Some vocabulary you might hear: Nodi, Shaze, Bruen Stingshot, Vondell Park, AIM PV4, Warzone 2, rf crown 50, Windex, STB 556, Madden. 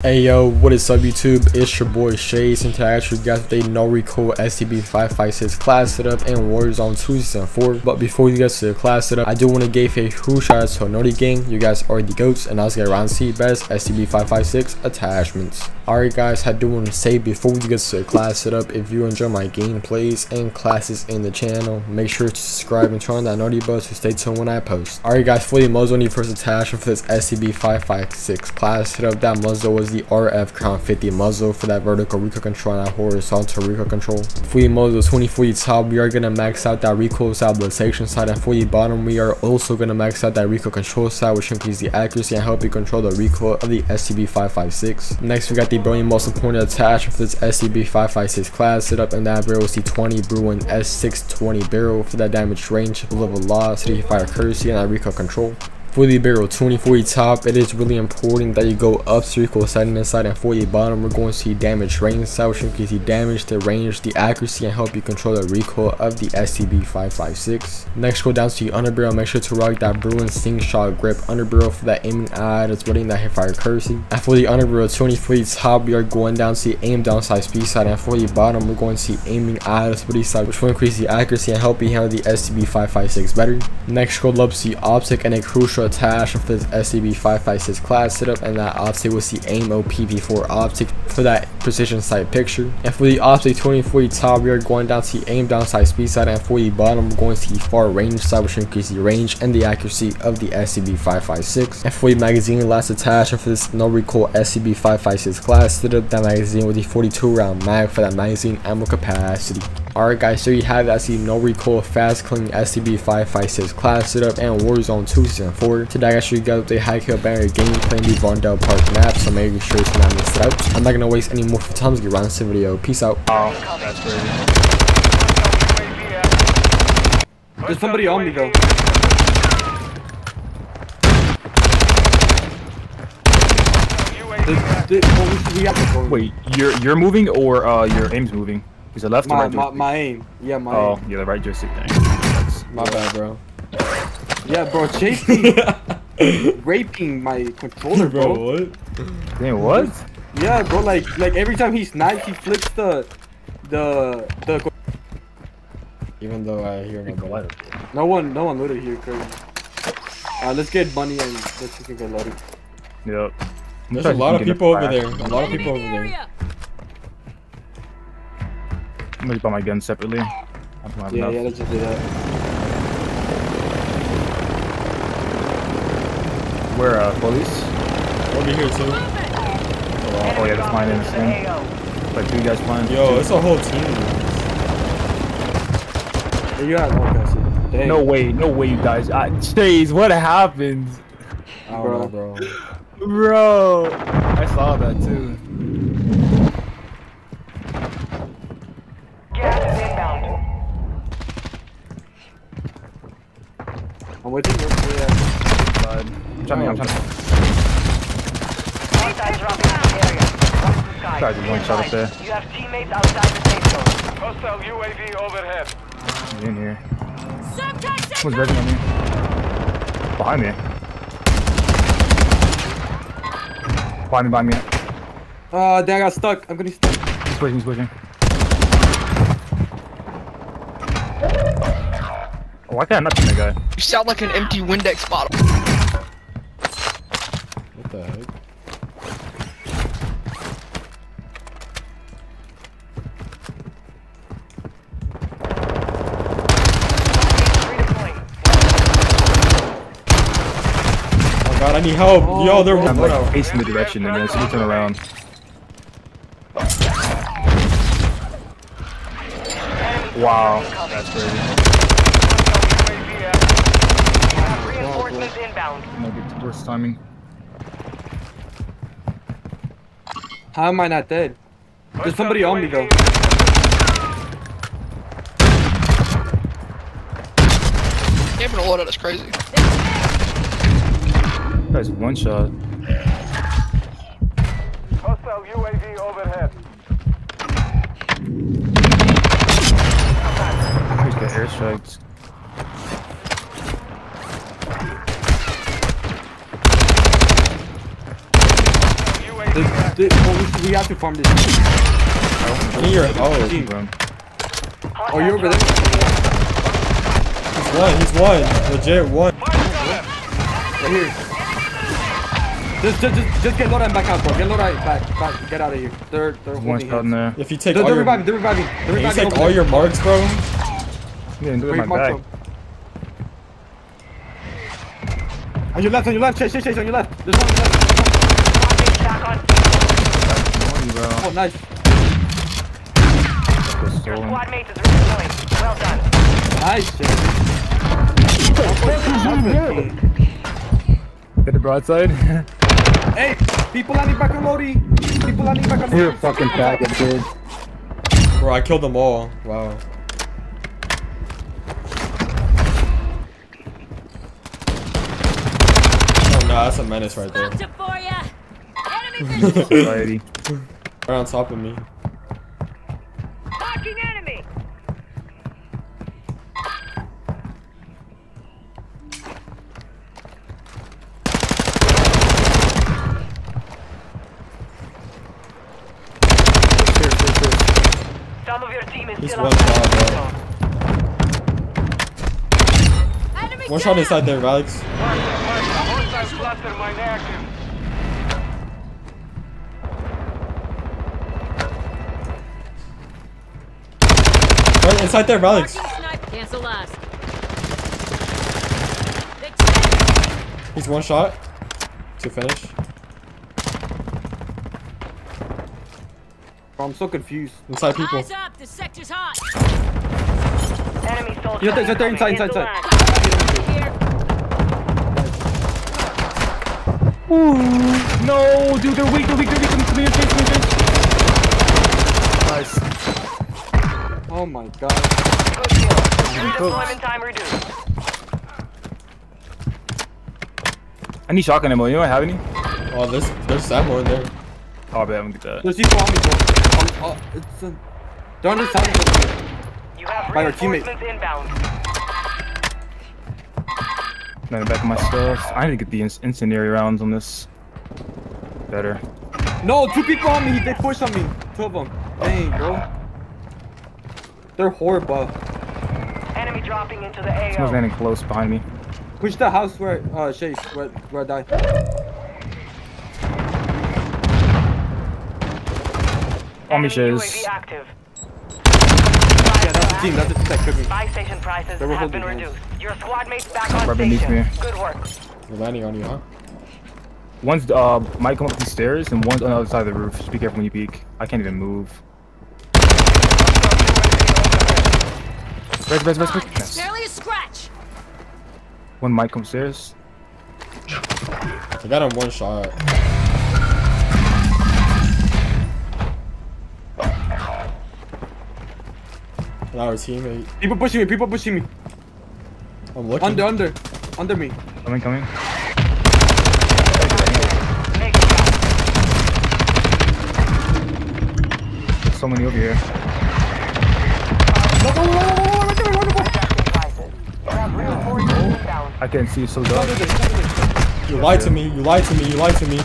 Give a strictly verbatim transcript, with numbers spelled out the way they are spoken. Hey yo, what is up YouTube? It's your boy Shaze, and today I actually got the no recoil S T B five five six class setup in Warzone two season four. But before you guys see the class setup, I do want to give a huge shout out to Nodi gang. You guys are the goats, and let's get around to see best S T B five five six attachments. Alright guys, I do want to say before you guys see the class setup, if you enjoy my gameplays and classes in the channel, make sure to subscribe and turn on that Nodi bell to stay tuned when I post. Alright guys, for the muzzle, the first attachment for this S T B five five six class setup, that muzzle was the The R F crown fifty muzzle for that vertical recoil control and that horizontal recoil control. For the muzzle twenty forty top, we are gonna max out that recoil stabilization side, and for the bottom, we are also gonna max out that recoil control side, which increases the accuracy and help you control the recoil of the S T B five five six. Next, we got the Bruen muzzle pointer attachment for this S T B five five six class setup, and that barrel is the twenty Bruen S six twenty barrel for that damage range, bullet velocity, fire accuracy, and that recoil control. For the barrel twenty forty top, it is really important that you go up to recoil side and inside, and for the bottom, we're going to see damage range side, which increases the damage, the range, the accuracy, and help you control the recoil of the S T B five five six. Next, go down to the underbarrel. Make sure to rock that Bruen Stingshot grip underbarrel for that aiming eye that's within that hipfire accuracy. And for the underbarrel twenty forty top, we are going down to the aim downside speed side, and for the bottom, we're going to see aiming eye that's within side, which will increase the accuracy and help you handle the S T B five five six better. Next, scroll up to the optic and a crucial attachment for this S T B five five six class setup, and that optic was the AIM P V four optic for that precision sight picture. And for the optic twenty forty top, we are going down to the aim downside speed side, and for the bottom, we're going to the far range side, which increases the range and the accuracy of the S T B five five six. And for the magazine last attachment for this no recoil S T B five five six class setup, that magazine with the forty-two round mag for that magazine ammo capacity. Alright guys, so you have that's the no recoil fast clean S T B five five six class setup and Warzone two season four. Today I got you guys with a high kill banner game playing the Vondell Park map, so make sure to not miss it out. I'm not gonna waste any more time to get around to the video. Peace out. Oh, that's crazy. There's somebody on me though. There's, there's, wait, you're you're moving or uh your aim's moving? Is it left my, or right? My, my aim. Yeah, my oh, aim. Oh, yeah, the right joystick thing. That's... My bad, bro. Yeah, bro, chasing. Raping my controller, bro. Bro, what? Damn, what? Yeah, bro, like, like every time he snipes, he flips the... The... the. Even though I hear no one. No one, no one looted here, crazy. Uh, let's get Bunny and let's see if we can get loaded. Yep. There's a lot of people over there. A lot of people over there. I'm gonna buy my gun separately. I don't have yeah, enough. Yeah, let's just do that. Where, uh, police? Over here, too. Oh, oh yeah, that's mine in the same. Like, two guys flying. Yo, two. It's a whole team. Hey, you got one guy. No way, no way you guys. I, Shaze, what happened? Oh, bro, bro. Bro! I saw that, too. I'm waiting for the uh, I'm trying to I'm trying to Tried to one shot up there. You have teammates outside the safe zone. Hostile U A V overhead. He's in here. Who's working on me? Behind me. Behind me, behind me. Uh, dang, I got stuck. I'm gonna be stuck. He's pushing, he's pushing. Why can't I not shoot that guy? You sound like an empty Windex bottle. What the heck? Oh god, I need help! Oh, yo, they're- I'm like facing the direction and then so we turn around. Wow, that's crazy. Worst timing. How am I not dead? There's somebody on me though. Damn it, order, that's crazy. That's one shot. Hostile U A V overhead. Here's the airstrikes. The, the, well, we, we have to farm this. Oh, you're oh, oh, you're over there. He's one. He's one. Legit one. Right here. Just, just, just, just get Lora and back out, bro. Get Lora back, back. Get out of here. They're, they're holding down there. If you take they're, all they're your, reviving, they're reviving. They're reviving. You take all there. Your marks, bro. Yeah, do my back. On your left, on your left, chase, chase, chase, on your left. There's one on your left. Back on. Oh, nice. Your squad mates is redeploying. Well done. Nice, Shaze. Hit the broadside. Hey, people landing back on Nodi. People landing back on Nodi. You're a fucking faggot, dude. Bro, I killed them all. Wow. Nah, that's a menace right there. Right on top of me. Fucking enemy. Some of your team is still out. One shot inside there, Alex. Cluster mine active. Right inside there, Alex. Cancel last. He's one shot to finish. Bro, I'm so confused. Inside people. Eyes up. The sector's hot. Enemy soldier. You're there, there, inside, inside, inside. Ooh, no, dude, they're weak, they're weak, they're weak. Come here, come here, nice. Oh my god. Good kill. Redeployment time reduced. I need shotgun ammo. You don't have any? Oh, there's there's ammo in there. Oh, but I haven't got that. There's people on me, bro. Oh, oh, it's a... They're on the side of you have by our teammate. Inbound. In the back of my stuff. I need to get the incendiary rounds on this. Better. No, two people on me. They pushed on me. Two of them. Dang, bro. They're horrible. Enemy dropping into the A O. Someone's landing close behind me. Push the house where uh Shaze where where I die. On me, Shaze. Team, that's the that could be. Buy station prices have holding been reduced. Your squad mate's back on station. Good work. You're landing on you, huh? One's uh might come up these stairs and one's on the other side of the roof. Just be careful when you peek. I can't even move. Red, red, red, red. It's barely a scratch. One might come stairs. I got him one shot. Our teammate. People pushing me, people pushing me. I'm looking. Under, under. Under me. Coming, coming. So many over here. No, no, no, no, no, right there, right there. I can't see, so dark. You lied to me, you lied to me, you lied to me.